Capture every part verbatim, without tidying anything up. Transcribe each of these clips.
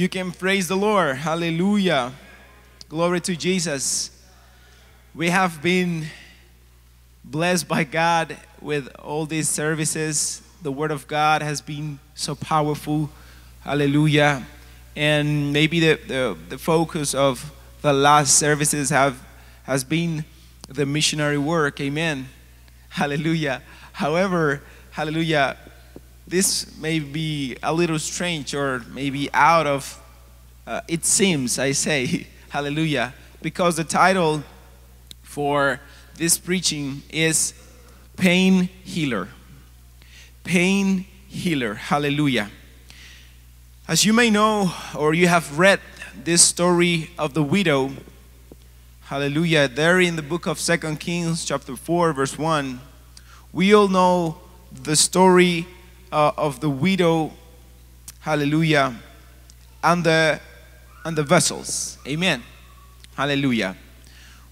You can praise the Lord. Hallelujah. Glory to Jesus. We have been blessed by God with all these services. The Word of God has been so powerful. Hallelujah. And maybe the, the, the focus of the last services have, has been the missionary work. Amen. Hallelujah. However, hallelujah, this may be a little strange or maybe out of, uh, it seems, I say, hallelujah, because the title for this preaching is Pain Healer. Pain Healer. Hallelujah. As you may know, or you have read this story of the widow, hallelujah, there in the book of Second Kings chapter four verse one, we all know the story uh, of the widow, hallelujah, and the, and the vessels. Amen. Hallelujah.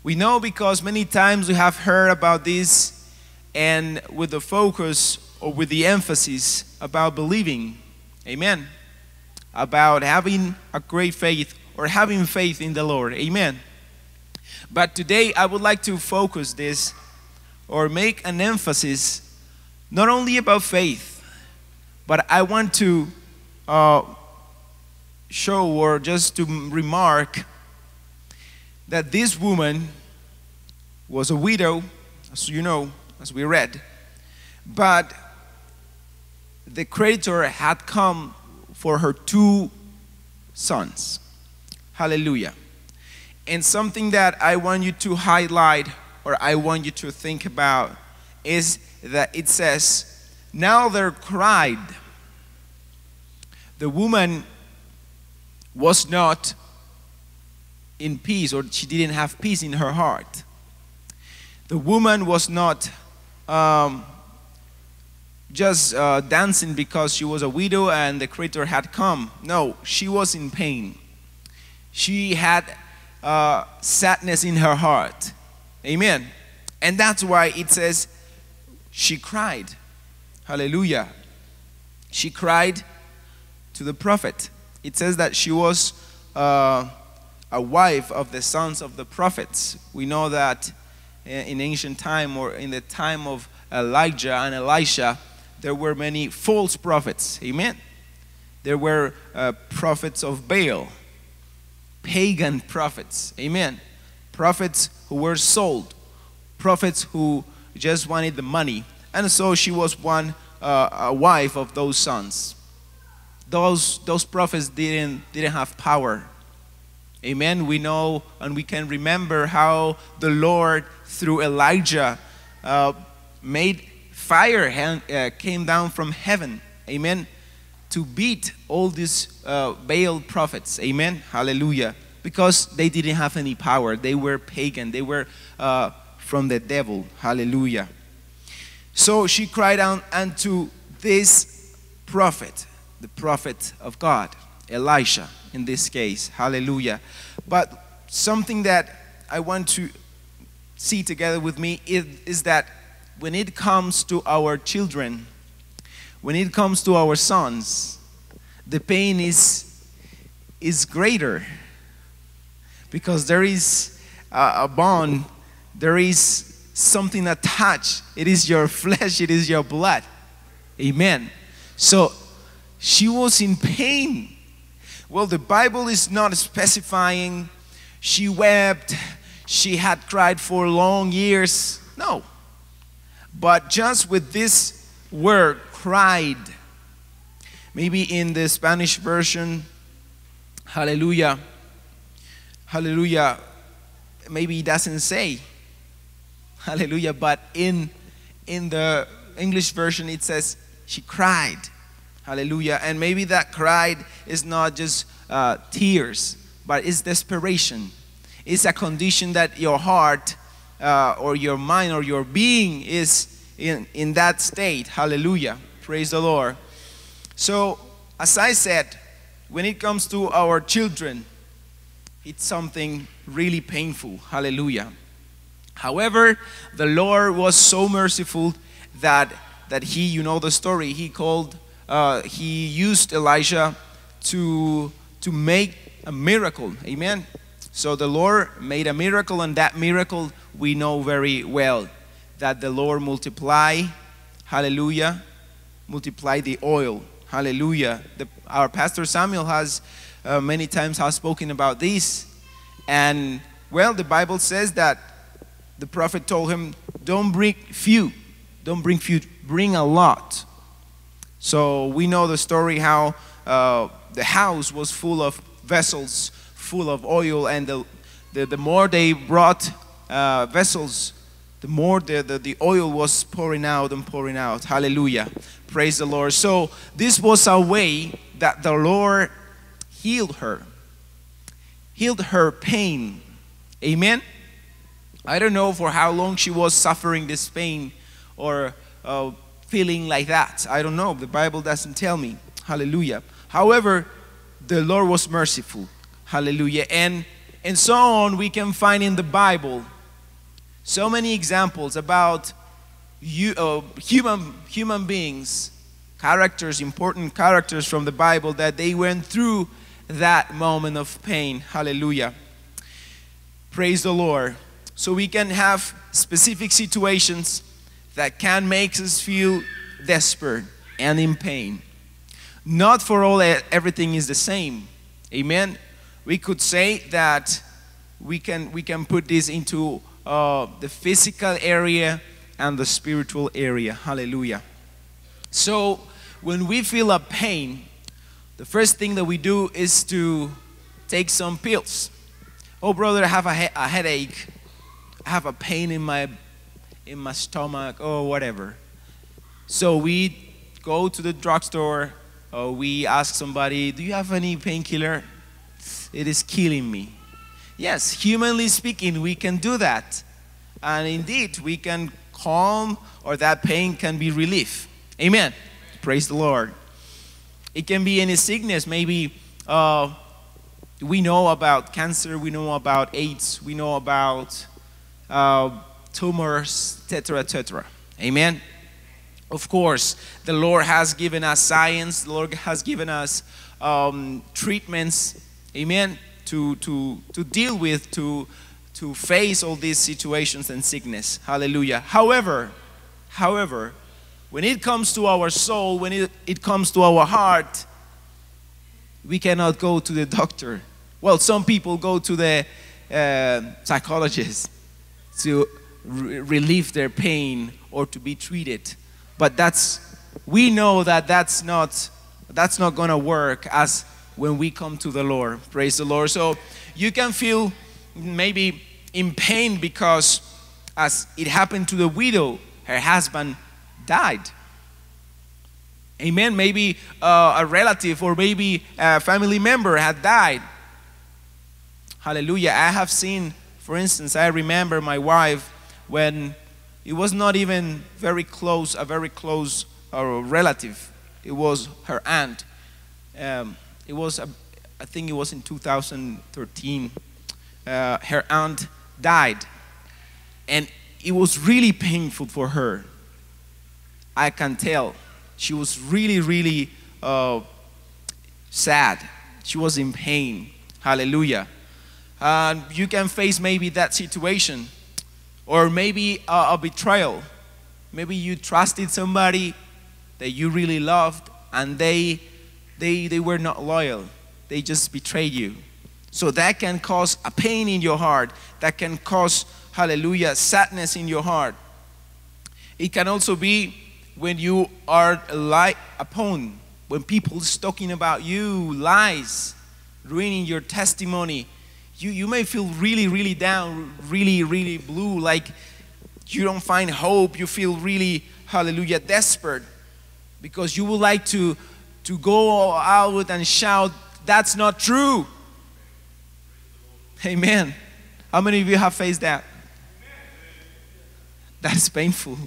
We know because many times we have heard about this, and with the focus or with the emphasis about believing. Amen. About having a great faith or having faith in the Lord. Amen. But today I would like to focus this or make an emphasis not only about faith, but I want to uh, show or just to remark that this woman was a widow, as you know, as we read, but the creditor had come for her two sons. Hallelujah. And something that I want you to highlight or I want you to think about is that it says, now they cried. The woman was not in peace, or she didn't have peace in her heart. The woman was not um, just uh, dancing because she was a widow and the creditor had come. No, she was in pain. She had uh, sadness in her heart. Amen. And that's why it says she cried. Hallelujah. She cried to the prophet. It says that she was uh, a wife of the sons of the prophets. We know that in ancient time, or in the time of Elijah and Elisha, there were many false prophets. Amen. There were uh, prophets of Baal, pagan prophets. Amen. Prophets who were sold, prophets who just wanted the money. And so she was one uh, a wife of those sons. Those, those prophets didn't, didn't have power. Amen. We know and we can remember how the Lord, through Elijah, uh, made fire hand, uh, came down from heaven. Amen. To beat all these uh, Baal prophets. Amen. Hallelujah. Because they didn't have any power. They were pagan. They were uh, from the devil. Hallelujah. So she cried out unto this prophet, the prophet of God, Elisha, in this case. Hallelujah. But something that I want to see together with me is, is that when it comes to our children, when it comes to our sons, the pain is, is greater, because there is a, a bond, there is something attached. It is your flesh, it is your blood. Amen. So she was in pain. Well, the Bible is not specifying she wept, she had cried for long years. No. But just with this word, cried, maybe in the Spanish version, hallelujah, hallelujah, maybe it doesn't say hallelujah, but in, in the English version it says she cried. Hallelujah. And maybe that cry is not just uh, tears, but it's desperation. It's a condition that your heart uh, or your mind or your being is in, in that state. Hallelujah. Praise the Lord. So, as I said, when it comes to our children, it's something really painful. Hallelujah. However, the Lord was so merciful that, that he, you know the story, he called Uh, he used Elijah to, to to make a miracle. Amen. So the Lord made a miracle, and that miracle we know very well, that the Lord multiply, hallelujah, multiply the oil, hallelujah. The, our pastor Samuel has uh, many times has spoken about this, and well, the Bible says that the prophet told him, don't bring few, don't bring few, bring a lot. So we know the story how uh, the house was full of vessels, full of oil, and the, the, the more they brought uh, vessels, the more the, the, the oil was pouring out and pouring out. Hallelujah. Praise the Lord. So this was a way that the Lord healed her, healed her pain. Amen. I don't know for how long she was suffering this pain or uh, feeling like that. I don't know. The Bible doesn't tell me. Hallelujah. However, the Lord was merciful. Hallelujah. And, and so on we can find in the Bible so many examples about you, uh, human, human beings, characters, important characters from the Bible, that they went through that moment of pain. Hallelujah. Praise the Lord. So we can have specific situations that can make us feel desperate and in pain. Not for all, everything is the same. Amen. We could say that we can, we can put this into uh, the physical area and the spiritual area. Hallelujah. So when we feel a pain, the first thing that we do is to take some pills. Oh, brother, I have a, he- a headache. I have a pain in my in my stomach or whatever. So we go to the drugstore, or we ask somebody, do you have any painkiller? It is killing me. Yes, humanly speaking, we can do that. And indeed, we can calm, or that pain can be relief. Amen. Praise the Lord. It can be any sickness. Maybe uh, we know about cancer, we know about AIDS, we know about Uh, tumors, et cetera, et cetera. Amen. Of course, the Lord has given us science. The Lord has given us um, treatments. Amen. To to to deal with, to to face all these situations and sickness. Hallelujah. However, however, when it comes to our soul, when it, it comes to our heart, we cannot go to the doctor. Well, some people go to the uh, psychologist to re relieve their pain or to be treated, but that's, we know that that's not that's not gonna work as when we come to the Lord. Praise the Lord. So you can feel maybe in pain because, as it happened to the widow, her husband died. Amen. Maybe uh, a relative or maybe a family member had died. Hallelujah. I have seen, for instance, I remember my wife, when it was not even very close, a very close uh, relative. It was her aunt. Um, it was, a, I think it was in two thousand thirteen. Uh, her aunt died. And it was really painful for her. I can tell. She was really, really uh, sad. She was in pain. Hallelujah. Uh, you can face maybe that situation, or maybe a, a betrayal. Maybe you trusted somebody that you really loved, and they, they, they were not loyal. They just betrayed you. So that can cause a pain in your heart. That can cause, hallelujah, sadness in your heart. It can also be when you are lied upon, when people are talking about you, lies, ruining your testimony. You, you may feel really, really down, really, really blue, like you don't find hope. You feel really, hallelujah, desperate, because you would like to, to go out and shout, that's not true. Amen. How many of you have faced that? That's painful.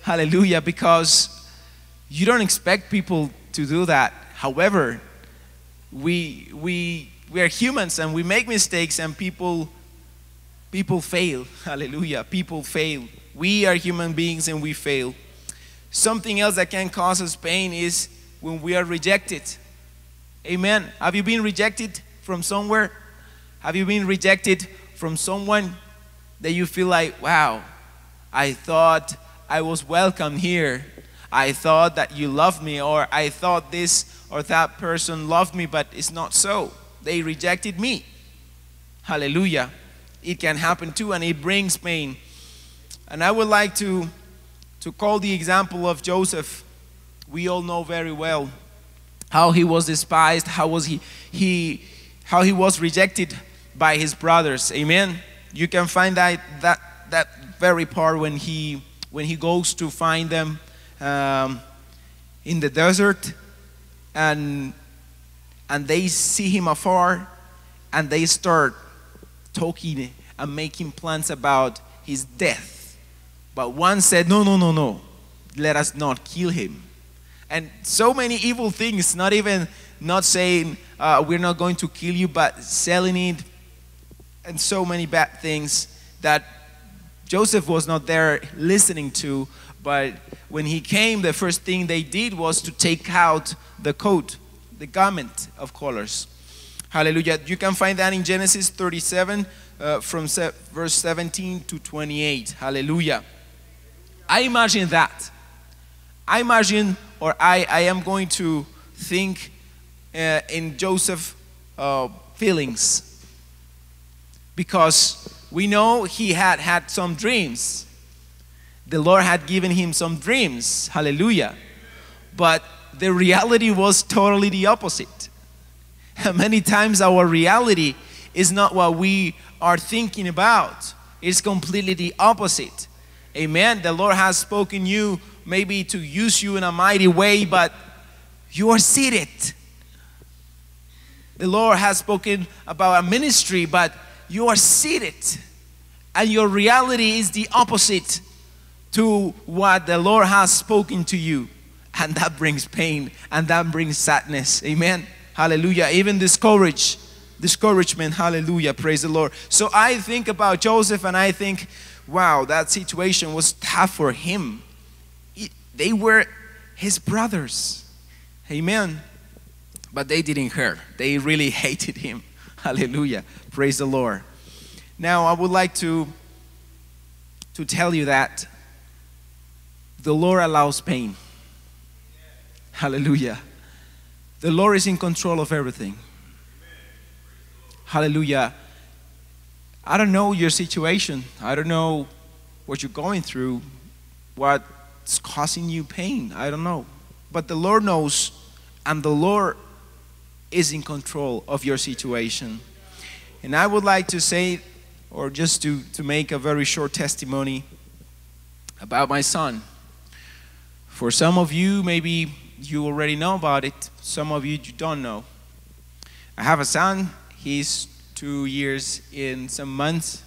Hallelujah, because you don't expect people to do that. However, we... we We are humans, and we make mistakes, and people, people fail. Hallelujah. People fail. We are human beings, and we fail. Something else that can cause us pain is when we are rejected. Amen. Have you been rejected from somewhere? Have you been rejected from someone that you feel like, wow, I thought I was welcome here. I thought that you loved me, or I thought this or that person loved me, but it's not so. They rejected me. Hallelujah. It can happen too, and it brings pain. And I would like to, to call the example of Joseph. We all know very well how he was despised, how was he, he, how he was rejected by his brothers. Amen. You can find that, that, that very part when he, when he goes to find them um, in the desert, and, and they see him afar, and they start talking and making plans about his death. But one said, no, no, no, no, let us not kill him. And so many evil things, not even not saying, uh, we're not going to kill you, but selling it, and so many bad things that Joseph was not there listening to. But when he came, the first thing they did was to take out the coat, the garment of colors. Hallelujah. You can find that in Genesis thirty-seven, uh, from verse seventeen to twenty-eight. Hallelujah. I imagine that. I imagine, or I, I am going to think uh, in Joseph's uh, feelings, because we know he had had some dreams. The Lord had given him some dreams. Hallelujah. But the reality was totally the opposite. And many times our reality is not what we are thinking about. It's completely the opposite. Amen. The Lord has spoken you, maybe to use you in a mighty way, but you are seated. The Lord has spoken about a ministry, but you are seated. And your reality is the opposite to what the Lord has spoken to you. And that brings pain, and that brings sadness. Amen. Hallelujah. Even discourage, discouragement. Hallelujah. Praise the Lord. So I think about Joseph, and I think, wow, that situation was tough for him. They were his brothers. Amen. But they didn't care. They really hated him. Hallelujah. Praise the Lord. Now I would like to, to tell you that the Lord allows pain. Hallelujah. The Lord is in control of everything. Hallelujah. I don't know your situation. I don't know what you're going through, what it's causing you pain. I don't know. But the Lord knows, and the Lord is in control of your situation. And I would like to say, or just to, to make a very short testimony about my son. For some of you, maybe you already know about it. Some of you, you don't know. I have a son. He's two years in some months.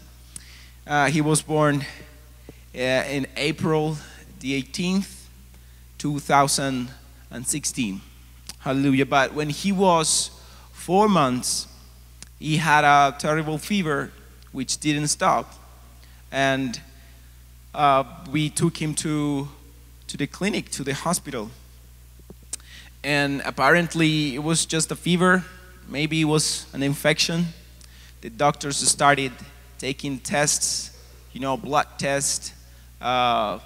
Uh, he was born uh, in April the eighteenth, two thousand sixteen. Hallelujah. But when he was four months, he had a terrible fever, which didn't stop. And uh, we took him to, to the clinic, to the hospital. And apparently, it was just a fever. Maybe it was an infection. The doctors started taking tests, you know, blood tests, uh,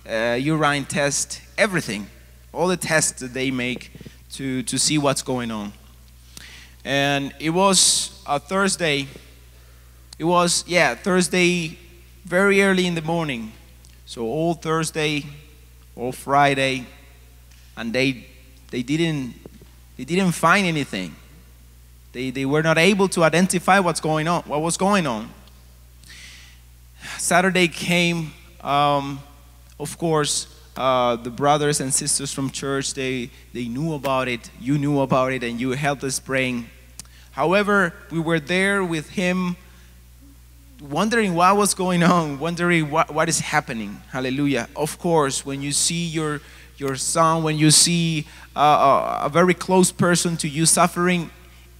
Uh, urine test, everything, all the tests that they make to, to see what's going on. And it was a Thursday, it was, yeah, Thursday, very early in the morning. So all Thursday, all Friday, and they, they, didn't, they didn't find anything. They, they were not able to identify what's going on, what was going on. Saturday came. um, Of course, uh, the brothers and sisters from church, they, they knew about it, you knew about it, and you helped us praying. However, we were there with him, wondering what was going on, wondering what, what is happening. Hallelujah. Of course, when you see your, your son, when you see uh, a very close person to you suffering,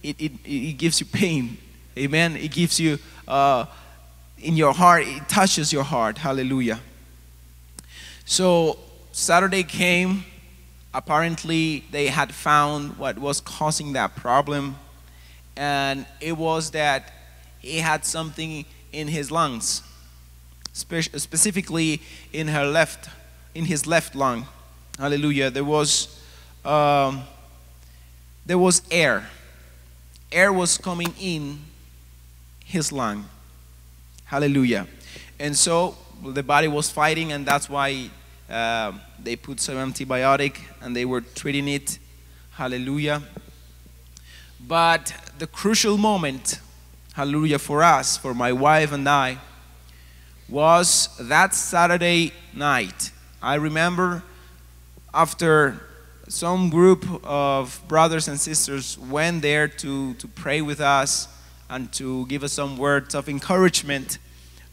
it, it, it gives you pain. Amen. It gives you, uh, in your heart, it touches your heart. Hallelujah. So Saturday came, Apparently, they had found what was causing that problem, and it was that he had something in his lungs, spe- specifically in her left, in his left lung. Hallelujah! There was, um, there was air. Air was coming in his lung. Hallelujah! And so the body was fighting, and that's why. Uh, they put some antibiotic and they were treating it. Hallelujah. But the crucial moment, hallelujah, for us, for my wife and I, was that Saturday night. I remember after some group of brothers and sisters went there to, to pray with us and to give us some words of encouragement.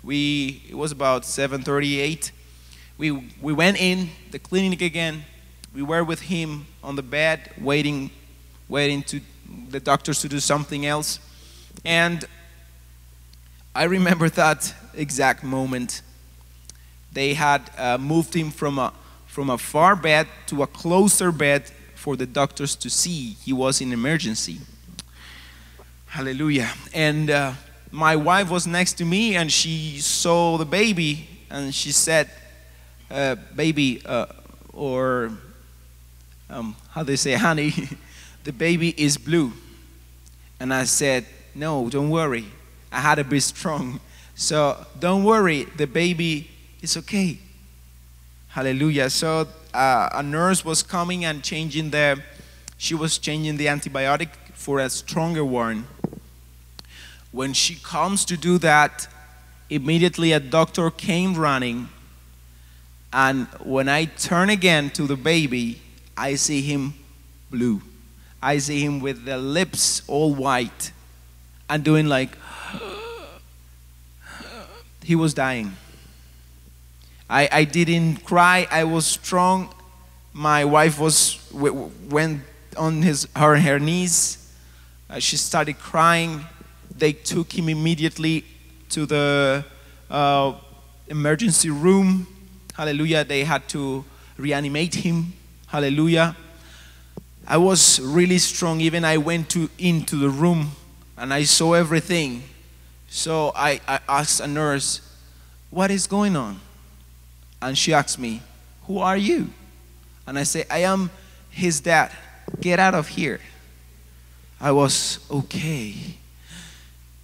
We, it was about seven thirty-eight. We, we went in the clinic again. We were with him on the bed, waiting, waiting to the doctors to do something else. And I remember that exact moment. They had uh, moved him from a, from a far bed to a closer bed for the doctors to see. He was in emergency. Hallelujah. And uh, my wife was next to me, and she saw the baby, and she said, Uh, baby, uh, or um, how they say, honey, the baby is blue. And I said, no, don't worry. I had to be strong. So don't worry, the baby is okay. Hallelujah. So uh, a nurse was coming and changing the, she was changing the antibiotic for a stronger one. When she comes to do that, immediately a doctor came running. And when I turn again to the baby, I see him blue. I see him with the lips all white and doing like, he was dying. I, I didn't cry, I was strong. My wife was, went on his, her, her knees. Uh, she started crying. They took him immediately to the uh, emergency room. Hallelujah, they had to reanimate him. Hallelujah. I was really strong. Even I went to, into the room and I saw everything. So I, I asked a nurse, what is going on? And she asked me, who are you? And I said, I am his dad. Get out of here. I was okay.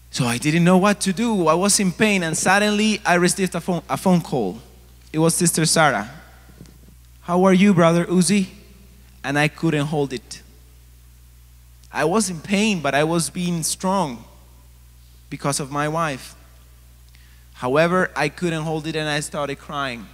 So I didn't know what to do. I was in pain, and suddenly I received a phone, a phone call. It was Sister Sarah. How are you, Brother Uzi? And I couldn't hold it. I was in pain, but I was being strong because of my wife. However, I couldn't hold it, and I started crying.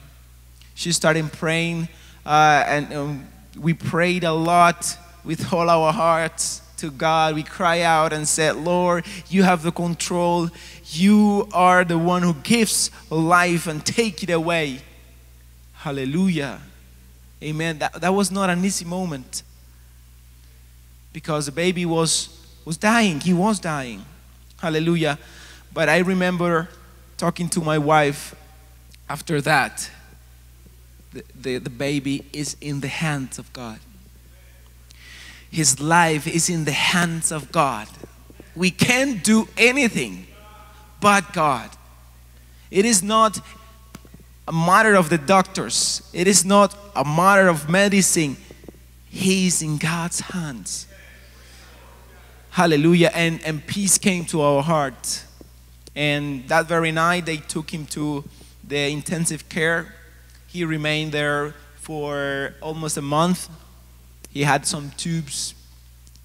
She started praying, uh, and um, we prayed a lot with all our hearts to God. We cried out and said, Lord, you have the control. You are the one who gives life and take it away. Hallelujah. Amen. That, that was not an easy moment, because the baby was, was dying. He was dying. Hallelujah. But I remember talking to my wife after that. The, the, the baby is in the hands of God. His life is in the hands of God. We can't do anything but God. It is not a matter of the doctors. It is not a matter of medicine. He is in God's hands. Hallelujah. And, and peace came to our heart. And that very night they took him to the intensive care. He remained there for almost a month. He had some tubes.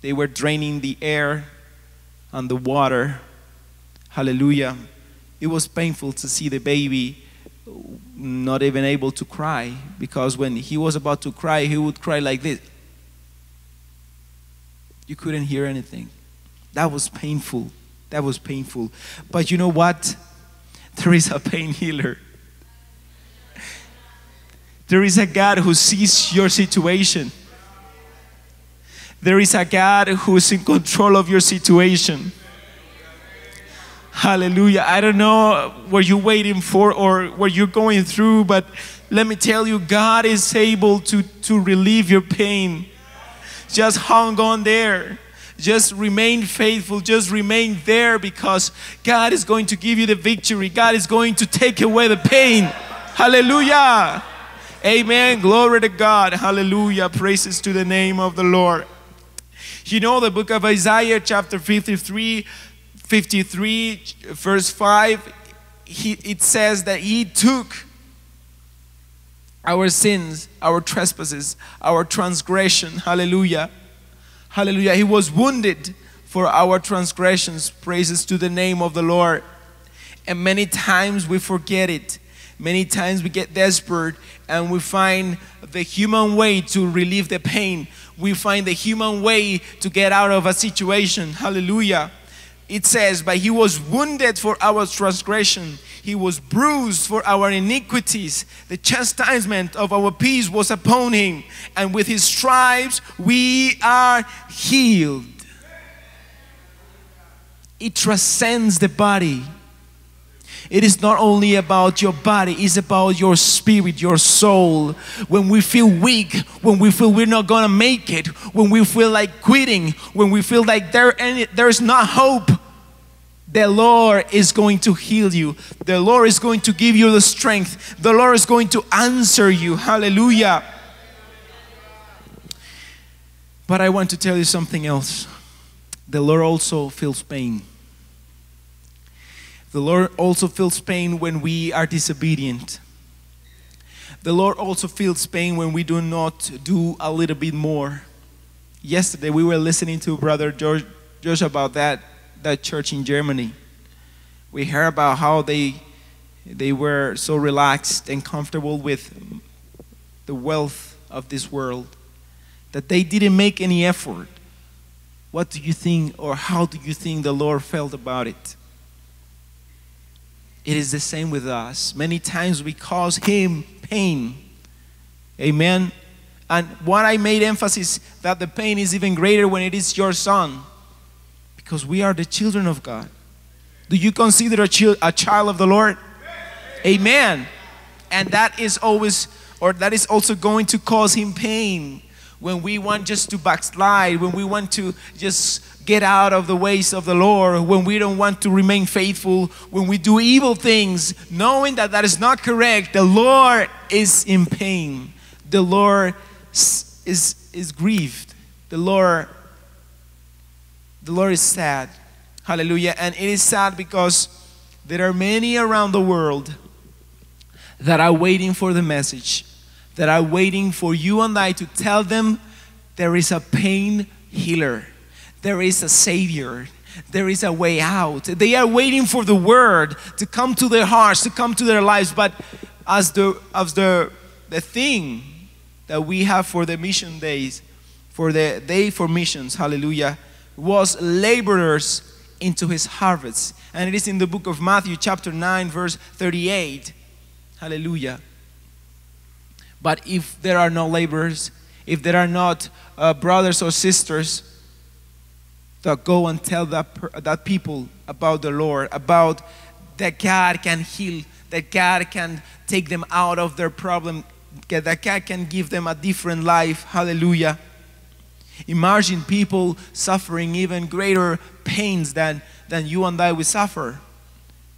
They were draining the air and the water. Hallelujah. It was painful to see the baby not even able to cry, because when he was about to cry, he would cry like this. You couldn't hear anything. That was painful. That was painful. But you know what? There is a pain healer. There is a God who sees your situation. There is a God who is in control of your situation. Hallelujah. I don't know what you're waiting for or what you're going through, but Let me tell you, God is able to, to relieve your pain. Just hang on there. Just remain faithful. Just remain there, because God is going to give you the victory. God is going to take away the pain. Hallelujah. Amen. Glory to God. Hallelujah. Praises to the name of the Lord. You know, the book of Isaiah chapter fifty-three, fifty-three verse five, he, it says that he took our sins, our trespasses, our transgression. Hallelujah. Hallelujah. He was wounded for our transgressions. Praises to the name of the Lord. And many times we forget it. Many times we get desperate and we find the human way to relieve the pain. We find the human way to get out of a situation. Hallelujah. It says, but he was wounded for our transgression. He was bruised for our iniquities. The chastisement of our peace was upon him, and with his stripes we are healed. It transcends the body. It is not only about your body, it's about your spirit, your soul. When we feel weak, when we feel we're not gonna make it, when we feel like quitting, when we feel like there any, there's not hope, the Lord is going to heal you. The Lord is going to give you the strength. The Lord is going to answer you. Hallelujah. But I want to tell you something else. The Lord also feels pain. The Lord also feels pain when we are disobedient. The Lord also feels pain when we do not do a little bit more. Yesterday we were listening to Brother George, George about that, that church in Germany. We heard about how they, they were so relaxed and comfortable with the wealth of this world that they didn't make any effort. What do you think, or how do you think the Lord felt about it? It is the same with us. Many times we cause him pain. Amen. And what I made emphasis, that the pain is even greater when it is your son. Because we are the children of God. Do you consider a, chi a child of the Lord? Amen. And that is always, or that is also going to cause him pain. When we want just to backslide, when we want to just get out of the ways of the Lord, when we don't want to remain faithful, when we do evil things, knowing that that is not correct, the Lord is in pain. The Lord is, is, is grieved. The Lord, the Lord is sad. Hallelujah. And it is sad because there are many around the world that are waiting for the message, that are waiting for you and I to tell them there is a pain healer. There is a savior. There is a way out. They are waiting for the word to come to their hearts, to come to their lives. But as the, as the, the thing that we have for the mission days, for the day for missions, hallelujah, was laborers into his harvest. And it is in the book of Matthew chapter nine, verse thirty-eight. Hallelujah. But if there are no laborers, if there are not uh, brothers or sisters that go and tell that, per, that people about the Lord, about that God can heal, that God can take them out of their problem, that God can give them a different life. Hallelujah. Imagine people suffering even greater pains than, than you and I will suffer.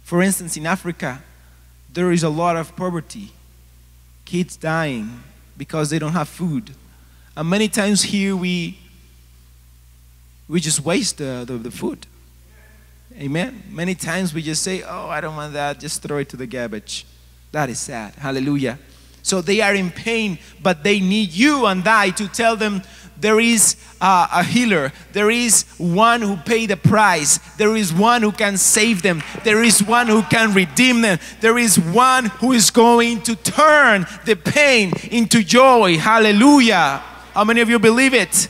For instance, in Africa, there is a lot of poverty. Kids dying because they don't have food. And many times here we, we just waste the, the, the food. Amen. Many times we just say, oh, I don't want that. Just throw it to the garbage. That is sad. Hallelujah. So they are in pain, but they need you and I to tell them there is uh, a healer. There is one who paid the price. There is one who can save them. There is one who can redeem them. There is one who is going to turn the pain into joy. Hallelujah. How many of you believe it?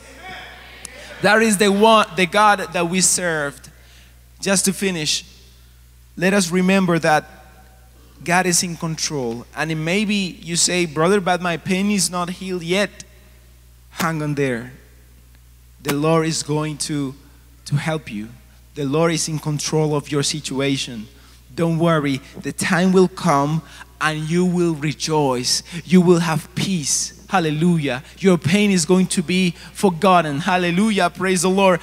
That is the one, the God that we served. Just to finish, let us remember that God is in control. And maybe you say, brother, but my pain is not healed yet. Hang on there. The Lord is going to, to help you. The Lord is in control of your situation. Don't worry. The time will come and you will rejoice. You will have peace. Hallelujah. Your pain is going to be forgotten. Hallelujah. Praise the Lord.